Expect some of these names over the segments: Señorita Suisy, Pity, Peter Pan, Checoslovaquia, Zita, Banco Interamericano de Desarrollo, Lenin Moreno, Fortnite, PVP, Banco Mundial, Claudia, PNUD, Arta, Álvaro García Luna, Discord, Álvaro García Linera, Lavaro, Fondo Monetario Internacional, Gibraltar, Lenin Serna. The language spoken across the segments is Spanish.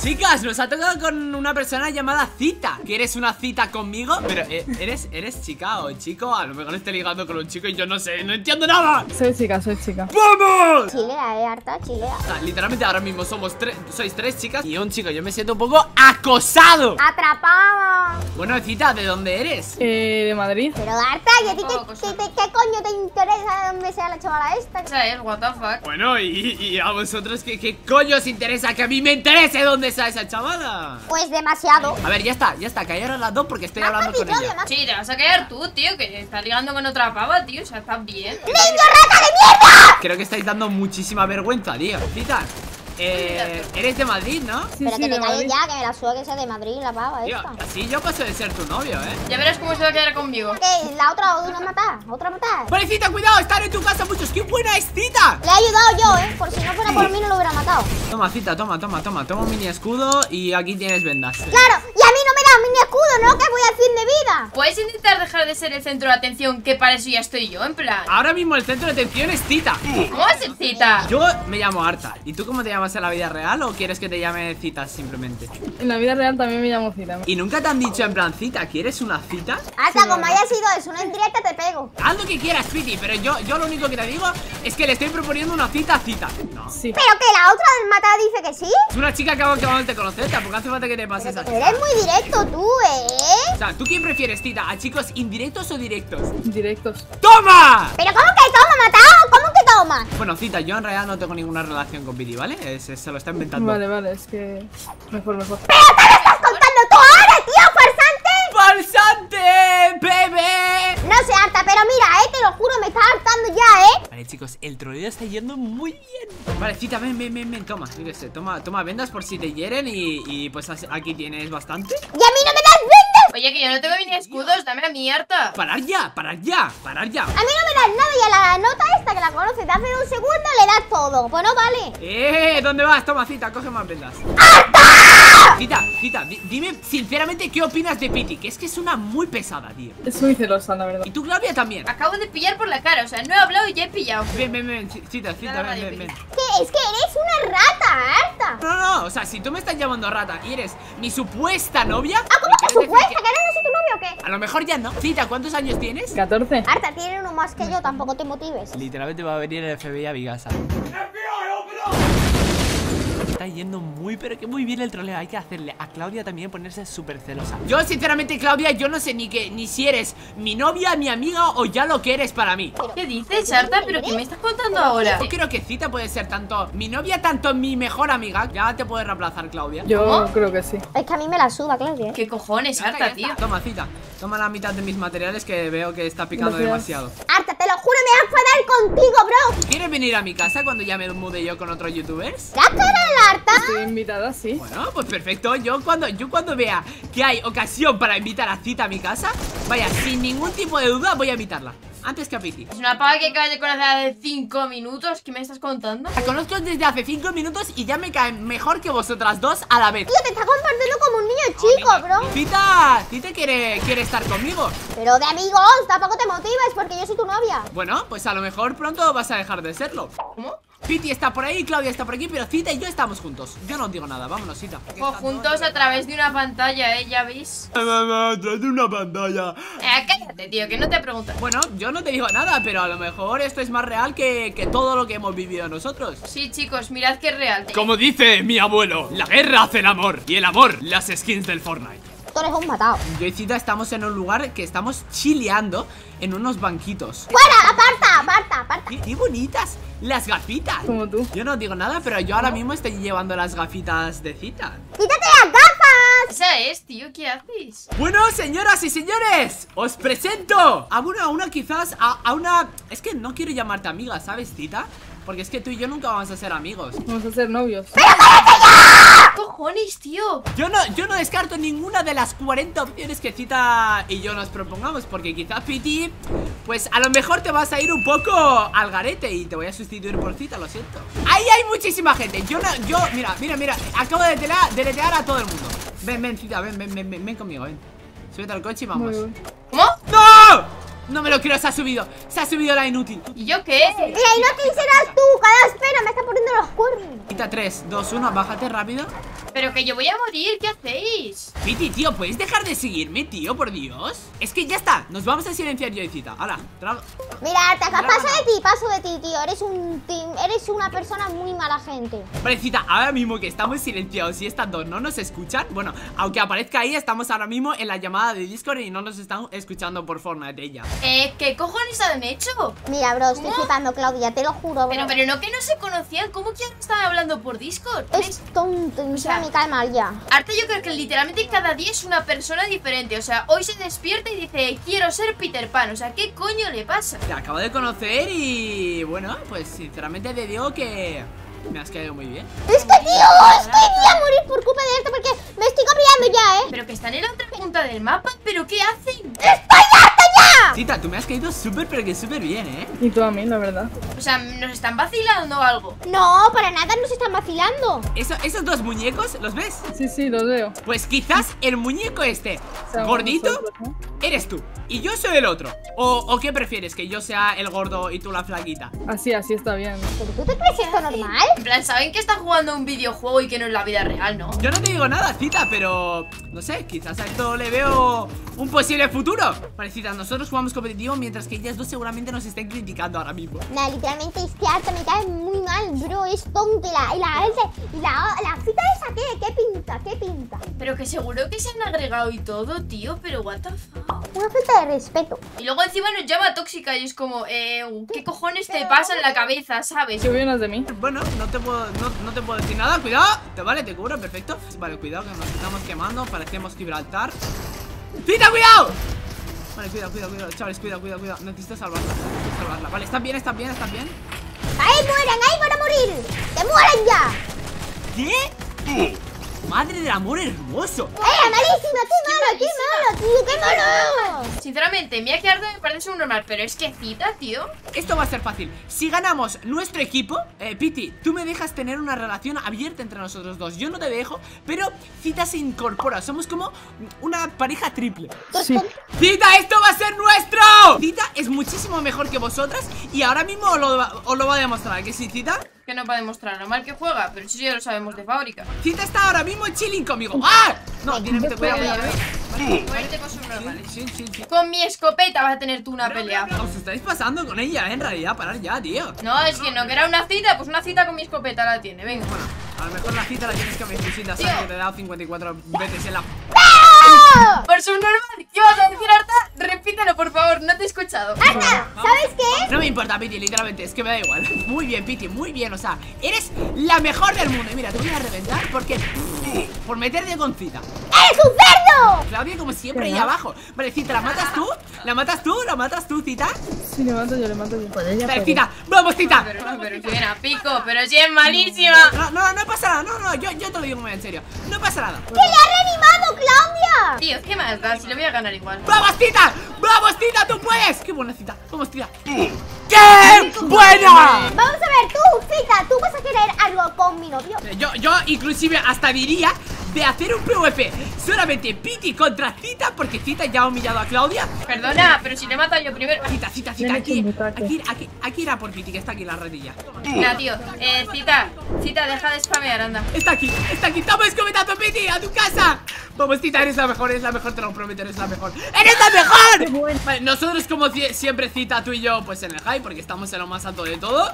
Chicas, nos ha tocado con una persona llamada Zita. ¿Quieres una cita conmigo? Pero, ¿eres chica o chico? A lo mejor estoy ligando con un chico y yo no sé, no entiendo nada. Soy chica, soy chica. ¡Vamos! Chilea, Arta, chilea. O sea, literalmente ahora mismo sois tres chicas y un chico. Yo me siento un poco acosado. Atrapado. Bueno, Zita, ¿de dónde eres? De Madrid. Pero, Arta, ¿y a ti qué coño te interesa dónde sea la chavala esta? Esa es, what the fuck. Bueno, y a vosotros, ¿qué coño os interesa? Que a mí me interese dónde a esa chavala. Pues demasiado. A ver, ya está, callaron las dos porque estoy hablando con ella. Sí, te vas a callar tú, tío, que estás ligando con otra pava, tío, o sea, estás bien. ¡Niño rata de mierda! Creo que estáis dando muchísima vergüenza, tío. Zita, eres de Madrid, ¿no? Sí, pero sí, que te calles ya, que me la suda que sea de Madrid la pava esta. Tío, así yo paso de ser tu novio, ¿eh? Ya verás cómo se va a quedar conmigo. ¿Qué? La otra, una matada, otra matada. Vale, Zita, cuidado, estar en tu casa muchos. ¡Qué buena es Zita! Le he ayudado yo, ¿eh? Por si no fuera por mí no lo hubiera matado. Toma, Zita, toma un mini escudo y aquí tienes vendas. ¡Claro! ¡Y a mí no me das mini escudo, no! ¡Que voy al fin de vida! ¿Puedes intentar dejar de ser el centro de atención? Que para eso ya estoy yo, en plan. Ahora mismo el centro de atención es Zita. ¿Cómo va a ser Zita? Yo me llamo Arta. ¿Y tú cómo te llamas en la vida real o quieres que te llame Zita simplemente? En la vida real también me llamo Zita. ¿Y nunca te han dicho en plan, Zita, ¿quieres una cita? Hasta sí, como haya sido eso, una indirecta te pego. Haz lo que quieras, Pity, pero yo lo único que te digo es que le estoy proponiendo una cita a Zita. No. Sí. Pero que la otra del matada dice que sí. Es una chica que acabamos de conocer, tampoco hace falta que te pases así. Eres muy directo tú, ¿eh? O sea, ¿tú quién prefieres, Zita? ¿A chicos indirectos o directos? Directos. ¡Toma! ¿Pero cómo que toma, matado? ¿Cómo que toma? Bueno, Zita, yo en realidad no tengo ninguna relación con Pity, ¿vale? Se lo está inventando. Vale, es que... Mejor. ¡Pero te lo estás contando tú ahora, tío, farsante! ¡Farsante, bebé! No sé, Arta, pero mira, te lo juro, me está hartando ya, Vale, chicos, el troleo está yendo muy bien. Vale, Zita, ven, toma. Fíjese, toma vendas por si te hieren y pues aquí tienes bastante. ¡Y a mí no me das vendas! Oye, que yo no tengo ni escudos, dame a mi, Arta. Parar ya. A mí no me das nada y a la nota esta que la conoces de hace un segundo le das todo. Pues no vale. ¿Dónde vas? Toma, Zita, coge más vendas. ¡Arta! Zita, dime sinceramente qué opinas de Pity, que es una muy pesada, tío. Es muy celosa, la verdad. Y tú, Claudia, también. Acabo de pillar por la cara, o sea, no he hablado y ya he pillado. Ven, Zita, ven. Es que eres una rata, Arta. No, o sea, si tú me estás llamando rata y eres mi supuesta novia. Ah, ¿cómo que supuesta? ¿Que ahora no soy tu novio o qué? A lo mejor ya no. Zita, ¿cuántos años tienes? 14. Arta, tiene uno más que yo, tampoco te motives. Literalmente va a venir el FBI a mi casa. Está yendo muy, pero que muy bien el troleo. Hay que hacerle a Claudia también ponerse súper celosa. Yo, sinceramente, Claudia, yo no sé ni si eres mi novia, mi amiga o ya lo que eres para mí. ¿Qué dices, Arta? ¿Pero qué me estás contando ahora? Yo creo que Zita puede ser tanto mi novia, tanto mi mejor amiga. Ya te puedes reemplazar, Claudia. Yo creo que sí. Es que a mí me la suba, Claudia. ¿Qué cojones, Arta, tío? Toma, Zita. Toma la mitad de mis materiales que veo que está picando demasiado. Arta, te lo juro, me voy a enfadar contigo, bro. ¿Quieres venir a mi casa cuando ya me mude yo con otros youtubers? ¿Ya está la Arta? Estoy invitada, sí. Bueno, pues perfecto. Yo cuando vea que hay ocasión para invitar a Zita a mi casa, vaya, sin ningún tipo de duda voy a invitarla. Antes que a Pity. Es una pava que cae de corazón hace 5 minutos. ¿Qué me estás contando? La conozco desde hace 5 minutos y ya me caen mejor que vosotras dos a la vez. Tío, te está comportando como un niño chico, bro. Zita quiere estar conmigo. Pero de amigos, tampoco te motives porque yo soy tu novia. Bueno, pues a lo mejor pronto vas a dejar de serlo. ¿Cómo? Pity está por ahí, Claudia está por aquí, pero Zita y yo estamos juntos. Yo no digo nada, vámonos, Zita. O juntos a través de una pantalla, ¿ya veis? A través de una pantalla. Cállate, tío, que no te pregunto. Bueno, yo no te digo nada, pero a lo mejor esto es más real que todo lo que hemos vivido nosotros. Sí, chicos, mirad que es real. Como dice mi abuelo, la guerra hace el amor y el amor las skins del Fortnite. Todos hemos matado. Yo y Zita estamos en un lugar que estamos chileando en unos banquitos. ¡Fuera! ¡Aparta! ¡Qué bonitas! Las gafitas. Como tú. Yo no digo nada, pero yo ahora mismo estoy llevando las gafitas de Zita. ¡Quítate las gafas! Esa es, tío, ¿qué haces? Bueno, señoras y señores, os presento a una quizás, a una... Es que no quiero llamarte amiga, ¿sabes, Zita? Porque es que tú y yo nunca vamos a ser amigos. Vamos a ser novios. ¡Pero cállate ya! ¿Qué cojones, tío? Yo no descarto ninguna de las 40 opciones que Zita y yo nos propongamos. Porque quizás, Pity, pues a lo mejor te vas a ir un poco al garete y te voy a sustituir por Zita, lo siento. Ahí hay muchísima gente. Mira, acabo de deletear a todo el mundo. Ven, Zita, ven conmigo, ven. Súbete al coche y vamos. ¿Cómo? ¡No! No me lo creo, se ha subido la inútil. ¿Y yo qué? La inútil serás tú, cada espera, me está poniendo los cuernos. Quita 3, 2, 1, bájate rápido. Pero que yo voy a morir, ¿qué hacéis? Pity, tío, ¿puedes dejar de seguirme, tío? Por Dios. Es que ya está, nos vamos a silenciar yo y Zita. Hala, trago. Mira, Arta, paso de ti, tío. Eres un team, eres una persona muy mala gente. Vale, Zita, ahora mismo que estamos silenciados y estas dos no nos escuchan, bueno, aunque aparezca ahí, estamos ahora mismo en la llamada de Discord y no nos están escuchando por Fortnite ella. ¿Qué cojones han hecho? Mira, bro, estoy flipando, Claudia, te lo juro, bro. Pero no, que no se conocían, ¿cómo que estaban hablando por Discord? Es tonto, o sea, me cae mal ya. Arta, yo creo que literalmente cada día es una persona diferente, o sea, hoy se despierta y dice, quiero ser Peter Pan, o sea, ¿qué coño le pasa? Te acabo de conocer y, bueno, pues sinceramente te digo que... me has caído muy bien. Es que, tío, estoy a morir por culpa de Arta porque me estoy cabreando ya, ¿eh? Pero que están en la otra punta del mapa, ¿pero qué hacen? ¡Estoy harta ya! Zita, tú me has caído súper, pero que súper bien, ¿eh? Y tú a mí, la verdad. O sea, ¿nos están vacilando o algo? No, para nada nos están vacilando. ¿Esos dos muñecos, los ves? Sí, sí, los veo. Pues quizás el muñeco este, o sea, gordito, nosotros, ¿no? Eres tú y yo soy el otro. ¿O qué prefieres? ¿Que yo sea el gordo y tú la flaquita? Así, así está bien. ¿Pero tú te crees esto normal? En plan, saben que están jugando un videojuego y que no es la vida real, ¿no? Yo no te digo nada, Zita, pero... no sé, quizás a esto le veo un posible futuro. Vale, Zita, nosotros jugamos competitivo mientras que ellas dos seguramente nos estén criticando ahora mismo. No, literalmente es que Arta me cae muy mal, bro. Es tonta. Y la Zita esa, ¿qué pinta? ¿Qué pinta? Pero que seguro que se han agregado y todo, tío. Pero what the fuck. Una falta de respeto. Y luego encima nos llama tóxica y es como, ¿qué cojones te pasa en la cabeza, sabes? ¿Qué vienes de mí? Bueno, no te puedo decir nada, cuidado. Vale, te cubro, perfecto. Vale, cuidado que nos estamos quemando, parecemos Gibraltar. ¡Zita, cuidado! Vale, cuidado, chavales, cuidado. Necesito salvarla, Vale, están bien. ¡Ahí mueren, ahí van a morir! ¡Que mueren ya! ¿Qué? Madre del amor hermoso. Malísima, qué malo, tío. Sinceramente, mira que Arta me parece un normal, pero es que Zita, tío. Esto va a ser fácil. Si ganamos nuestro equipo, Pity, tú me dejas tener una relación abierta entre nosotros dos. Yo no te dejo, pero Zita se incorpora. Somos como una pareja triple. Sí. Zita, esto va a ser nuestro. Zita es muchísimo mejor que vosotras y ahora mismo os lo va a demostrar. ¿Que sí, Zita? Que no va a demostrar lo mal que juega, pero eso ya lo sabemos de fábrica. Zita está ahora mismo chilling conmigo. ¡Ah! No, tiene que cuidado. Con mi escopeta vas a tener tú una pelea. Os estáis pasando con ella, en realidad, parar ya, tío. No, es que no, que era una Zita, pues una Zita con mi escopeta la tiene, venga. Bueno, a lo mejor la Zita la tienes que me fusilar, ¿sabes? Que te he dado 54 veces en la... Por su normal, ¿qué vas a decir, Arta? Repítelo, por favor, no te he escuchado. Arta, ¿sabes qué? No me importa, Pity, literalmente, es que me da igual. Muy bien, Pity, muy bien, o sea, eres la mejor del mundo. Y mira, te voy a reventar porque... por meterte con Zita. ¡Eres un cerdo! Claudia, como siempre, ahí abajo. Vale, Zita, ¿la matas tú? ¿La matas tú, Zita? Sí, le mato yo, Vale, Zita, ¡vamos, Zita! Pero bien a pico, pero si es malísima. No pasa nada, yo te lo digo muy en serio. No pasa nada. ¡Que le ha reanimado, Claudia! Tío, ¿qué más da? Si lo voy a ganar igual. ¡Vamos, Zita! ¡Vamos, Zita! ¡Tú puedes! ¡Qué buena, Zita! ¡Vamos, Zita! ¡Qué buena! Vamos a ver, tú, Zita, tú vas a querer algo con mi novio. Yo inclusive hasta diría de hacer un PVP solamente Pity contra Zita, porque Zita ya ha humillado a Claudia. Perdona, pero si le mato yo primero. Zita, aquí era por Pity, que está aquí en la rodilla. Nah, tío, Zita, deja de spamear, anda. Está aquí, estamos escopetando, Pity, a tu casa. Vamos, Zita, eres la mejor, te lo prometo, eres la mejor. Vale, nosotros como siempre, Zita, tú y yo, pues en el high, porque estamos en lo más alto de todo.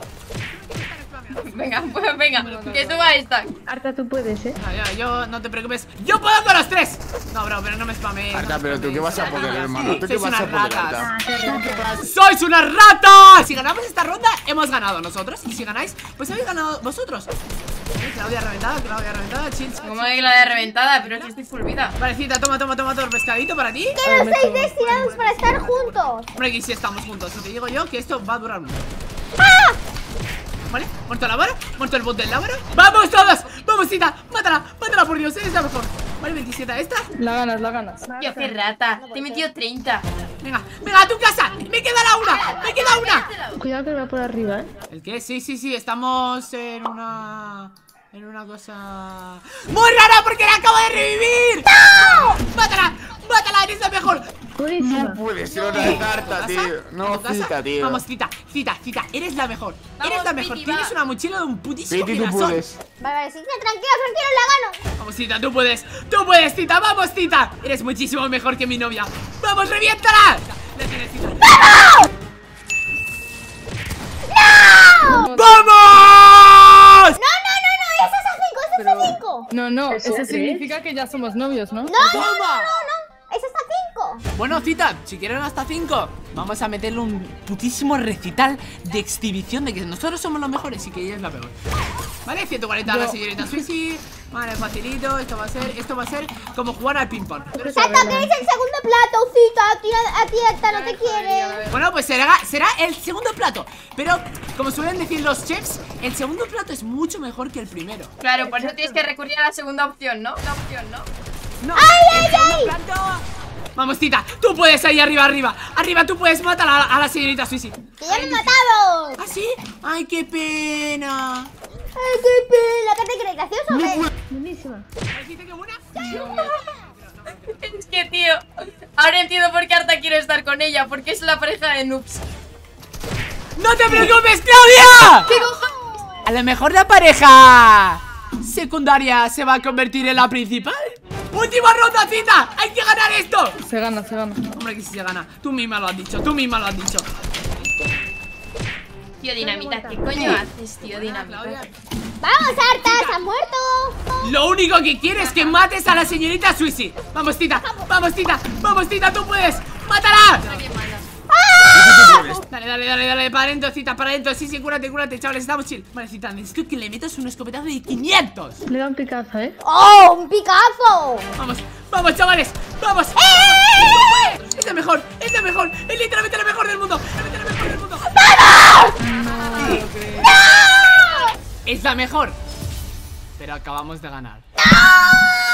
Venga, pues venga, que suba esta. Arta, tú puedes, ¿eh? Yo no te preocupes. ¡Yo puedo con los tres! No, bro, pero no me spamees. Arta, pero tú qué vas a poder, hermano. Tú qué vas a poder. ¡Sois unas ratas! Si ganamos esta ronda, hemos ganado nosotros. Y si ganáis, pues habéis ganado vosotros. Claudia reventada, chins. ¿Cómo que Claudia reventada? Pero es que estoy full vida. Vale, Zita, toma todo el pescadito para ti. Que no estáis destinados para estar juntos. Hombre, que sí estamos juntos. Te digo yo que esto va a durar mucho. ¡Ah! ¿Vale? ¿Muerto la vara? ¿Muerto el bot del lábaro? ¡Vamos todos! ¡Vamos, Zita! ¡Mátala, por Dios! ¡Eres la mejor! Vale, 27 esta. La ganas. Tío, qué rata. Te he metido 30. Venga, a tu casa. ¡Me queda una! Cuidado que va por arriba, ¿eh? ¿El qué? Sí, estamos en una... cosa... ¡muy rara porque la acabo de revivir! ¡No! ¡Mátala! ¡Eres la mejor! Purísima. No puede ser una tarta, tío. No, Zita, tío. Vamos, Zita, eres la mejor. Eres la mejor. Tienes una mochila de un putísimo girasol. Vale, vale, Zita, tranquilo, la gano. Vamos, Zita, tú puedes. Tú puedes, Zita, vamos, Zita. Eres muchísimo mejor que mi novia. ¡Vamos, reviéntala! La tienes, Zita. ¡Vamos! ¡No! ¡Vamos! ¡No! ¡Esa es a 5! ¡Esa es a 5! No, no, eso significa que ya somos novios, ¿no? ¡No! ¡Esa es a 5! Bueno, Zita, si quieren hasta 5, vamos a meterle un putísimo recital de exhibición de que nosotros somos los mejores y que ella es la peor. Vale, 140 a la señorita Suisy. Vale, facilito, esto va a ser como jugar al ping-pong. Pero Zita, que es el segundo plato, Zita, a ti Arta no te quiere. Bueno, pues será el segundo plato. Pero, como suelen decir los chefs, el segundo plato es mucho mejor que el primero. Claro, por eso tienes que recurrir a la segunda opción, ¿no? La opción, ¿no? No, ¡ay! Vamos, Zita, tú puedes ahí arriba, tú puedes matar a la señorita Suisy. ¡Que ya me he matado! ¿Ah, sí? ¡Ay, qué pena! ¡Ay, qué pena! ¿Qué te crees, gracioso? Buenísima. ¿Qué buena? Es que, tío, ahora entiendo por qué Arta quiere estar con ella, porque es la pareja de noobs. ¡No te preocupes, Claudia! ¿Qué cojones? A lo mejor la pareja secundaria se va a convertir en la principal. ¡Última ronda, Zita! ¡Hay que ganar esto! Se gana. Hombre, que si se gana. Tú misma lo has dicho. Tío Dinamita, ¿qué coño haces, tío Dinamita? ¡Vamos, Arta! ¡Se ha muerto! Lo único que quieres es que mates a la señorita Suisy. ¡Vamos, Zita! ¡Tú puedes! ¡Mátala! Dale, para adentro, Zita, para adentro. Sí, cúrate, chavales, estamos chill. Vale, Zita, necesito que le metas un escopetazo de 500. Le da un picazo, ¿eh? ¡Oh, un picazo! Vamos, chavales, vamos. Es la mejor, es literalmente la mejor del mundo. ¡Vamos! ¡No! Es la mejor, pero acabamos de ganar. ¡No!